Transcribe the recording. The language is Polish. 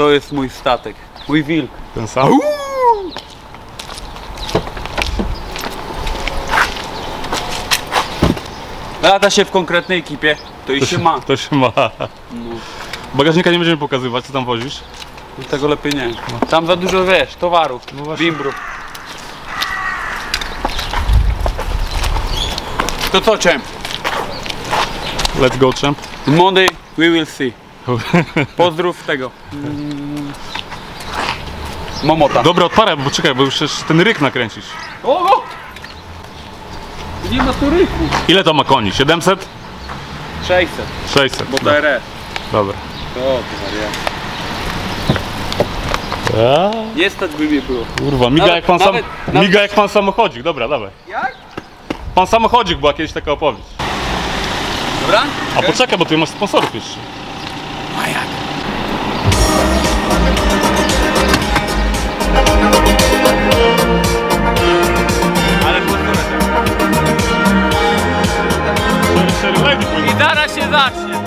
To jest mój statek, mój wilk. Ten sam. Lata się w konkretnej ekipie, to i się ma. To się ma. No. Bagażnika nie będziemy pokazywać, co tam wozisz? Tego lepiej nie. Tam za dużo, wiesz, towarów, no bimbrów. To co, champ? Let's go, champ. Monday we will see. Pozdrów tego. Momota. Dobra, odparę, bo czekaj, bo już ten ryk nakręcisz. O! Nie ma tu ryku. Ile to ma koni? 700? 600. 600. Bo to RS. Dobra. O, ja. Nie stać by mnie było. Kurwa, miga, nawet, jak, pan sam, nawet... miga jak pan samochodzik. Dobra, dawaj. Jak? Pan samochodzik, była kiedyś taka opowieść. Dobra? A okay. Poczekaj, bo ty masz sponsorów jeszcze. A jak? Ale pozdrawiam. I zaraz się zacznie.